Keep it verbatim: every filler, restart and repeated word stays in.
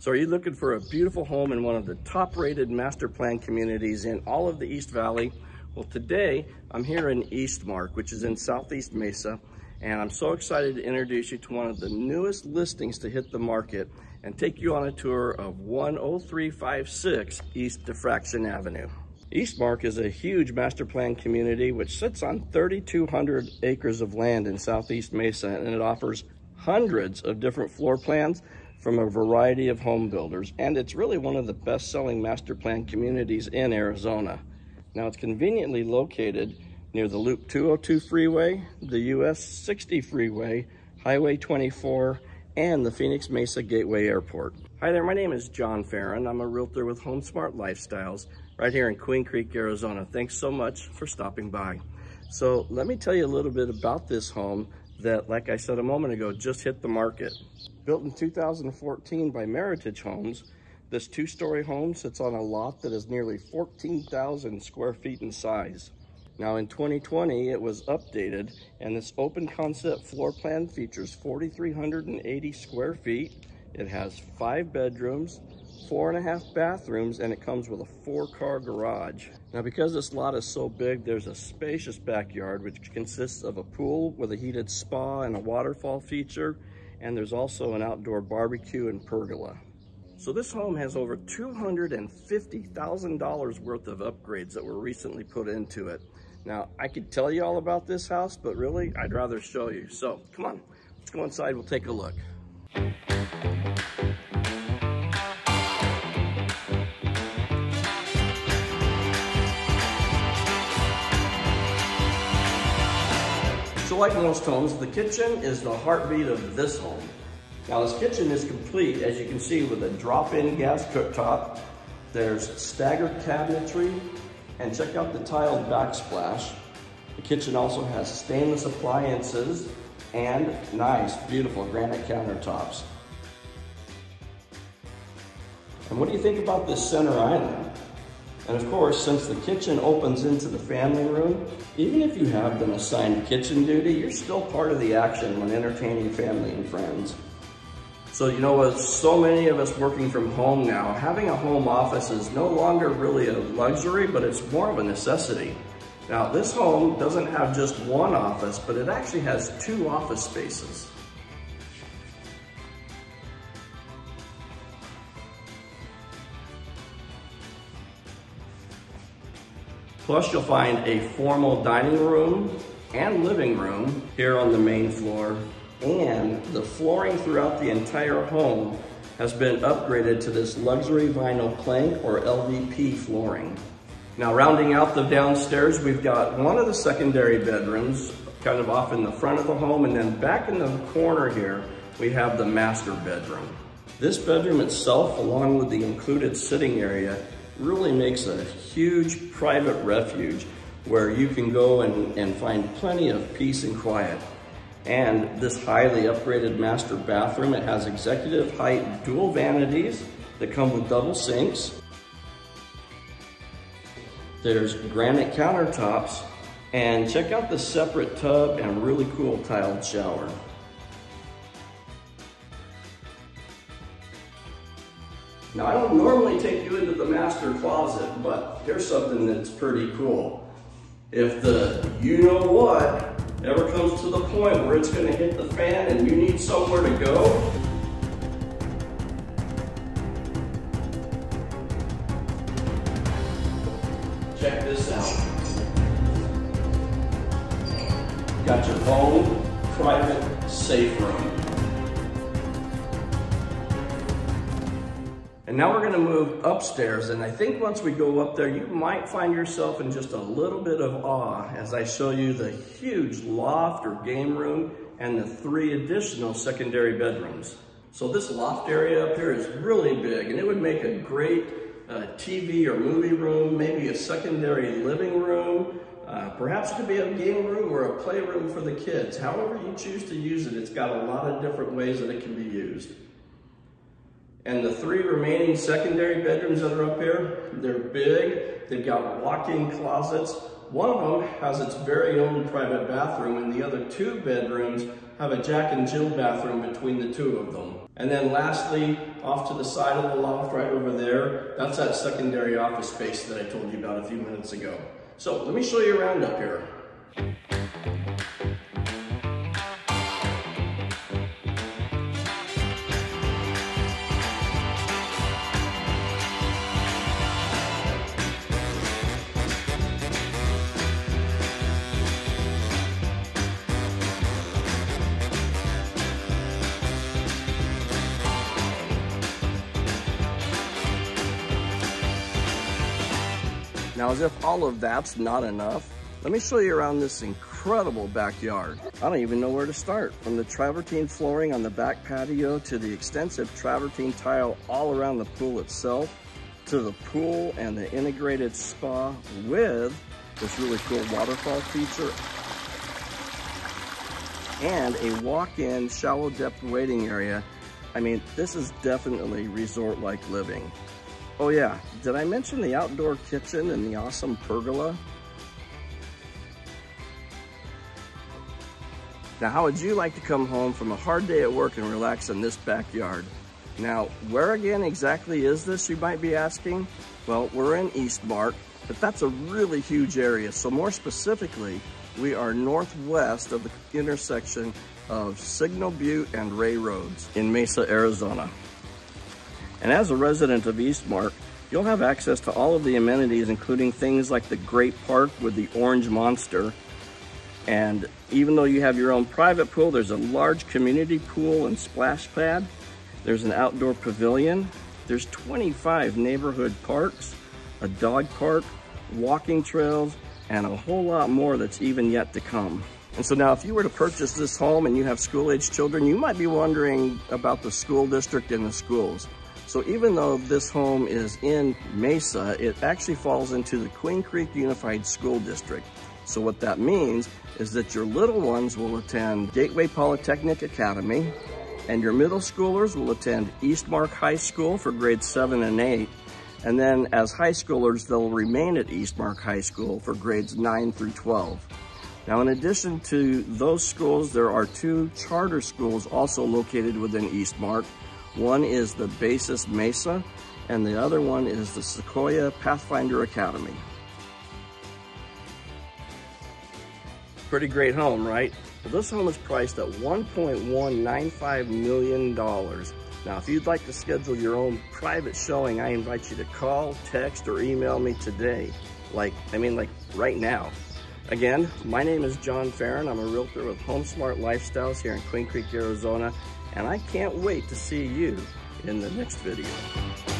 So are you looking for a beautiful home in one of the top-rated master plan communities in all of the East Valley? Well, today I'm here in Eastmark, which is in Southeast Mesa, and I'm so excited to introduce you to one of the newest listings to hit the market and take you on a tour of one oh three five six East Diffraction Avenue. Eastmark is a huge master plan community which sits on thirty-two hundred acres of land in Southeast Mesa, and it offers hundreds of different floor plans from a variety of home builders, and it's really one of the best-selling master plan communities in Arizona. Now, it's conveniently located near the Loop two oh two freeway, the U S sixty freeway, Highway twenty-four, and the Phoenix Mesa Gateway Airport. Hi there, my name is John Ferrin. I'm a realtor with HomeSmart Lifestyles right here in Queen Creek, Arizona. Thanks so much for stopping by. So let me tell you a little bit about this home that, like I said a moment ago, just hit the market. Built in two thousand fourteen by Meritage Homes, this two-story home sits on a lot that is nearly fourteen thousand square feet in size. Now in twenty twenty, it was updated, and this open concept floor plan features four thousand three hundred eighty square feet. It has five bedrooms, four and a half bathrooms, and it comes with a four-car garage. Now, because this lot is so big, there's a spacious backyard which consists of a pool with a heated spa and a waterfall feature, and there's also an outdoor barbecue and pergola. So this home has over two hundred fifty thousand dollars worth of upgrades that were recently put into it. Now, I could tell you all about this house, but really, I'd rather show you. So come on, let's go inside, we'll take a look. So like most homes, the kitchen is the heartbeat of this home. Now this kitchen is complete, as you can see, with a drop-in gas cooktop. There's staggered cabinetry, and check out the tiled backsplash. The kitchen also has stainless appliances and nice, beautiful granite countertops. And what do you think about this center island? And of course, since the kitchen opens into the family room, even if you have been assigned kitchen duty, you're still part of the action when entertaining family and friends. So you know, with so many of us working from home now, having a home office is no longer really a luxury, but it's more of a necessity. Now, this home doesn't have just one office, but it actually has two office spaces. Plus, you'll find a formal dining room and living room here on the main floor, and the flooring throughout the entire home has been upgraded to this luxury vinyl plank or L V P flooring. Now, rounding out the downstairs, we've got one of the secondary bedrooms kind of off in the front of the home, and then back in the corner here, we have the master bedroom. This bedroom itself, along with the included sitting area, really makes a huge private refuge where you can go and, and find plenty of peace and quiet. And this highly upgraded master bathroom, it has executive height dual vanities that come with double sinks. There's granite countertops, and check out the separate tub and really cool tiled shower. Now, I don't normally take you into the master closet, but here's something that's pretty cool. If the you-know-what ever comes to the point where it's gonna hit the fan and you need somewhere to go, check this out. Got your own private safe room. And now we're going to move upstairs, and I think once we go up there, you might find yourself in just a little bit of awe as I show you the huge loft or game room and the three additional secondary bedrooms. So this loft area up here is really big, and it would make a great uh, T V or movie room, maybe a secondary living room, uh, perhaps it could be a game room or a playroom for the kids. However you choose to use it, it's got a lot of different ways that it can be used. And the three remaining secondary bedrooms that are up here, they're big. They've got walk-in closets One of them has its very own private bathroom, and the other two bedrooms have a Jack and Jill bathroom between the two of them. And then lastly, off to the side of the loft right over there, that's that secondary office space that I told you about a few minutes ago. So let me show you around up here. Now, as if all of that's not enough, let me show you around this incredible backyard. I don't even know where to start. From the travertine flooring on the back patio to the extensive travertine tile all around the pool itself, to the pool and the integrated spa with this really cool waterfall feature and a walk-in shallow depth waiting area. I mean, this is definitely resort-like living. Oh yeah, did I mention the outdoor kitchen and the awesome pergola? Now, how would you like to come home from a hard day at work and relax in this backyard? Now, where again exactly is this, you might be asking? Well, we're in Eastmark, but that's a really huge area. So more specifically, we are northwest of the intersection of Signal Butte and Ray Roads in Mesa, Arizona. And as a resident of Eastmark, you'll have access to all of the amenities, including things like the Great Park with the Orange Monster. And even though you have your own private pool, there's a large community pool and splash pad. There's an outdoor pavilion. There's twenty-five neighborhood parks, a dog park, walking trails, and a whole lot more that's even yet to come. And so now, if you were to purchase this home and you have school-aged children, you might be wondering about the school district and the schools. So even though this home is in Mesa, it actually falls into the Queen Creek Unified School District. So what that means is that your little ones will attend Gateway Polytechnic Academy, and your middle schoolers will attend Eastmark High School for grades seven and eight. And then as high schoolers, they'll remain at Eastmark High School for grades nine through twelve. Now, in addition to those schools, there are two charter schools also located within Eastmark. One is the Basis Mesa, and the other one is the Sequoia Pathfinder Academy. Pretty great home, right? Well, this home is priced at one point one nine five million dollars. Now, if you'd like to schedule your own private showing, I invite you to call, text, or email me today. Like, I mean, like right now. Again, my name is John Ferrin. I'm a realtor with HomeSmart Lifestyles here in Queen Creek, Arizona, and I can't wait to see you in the next video.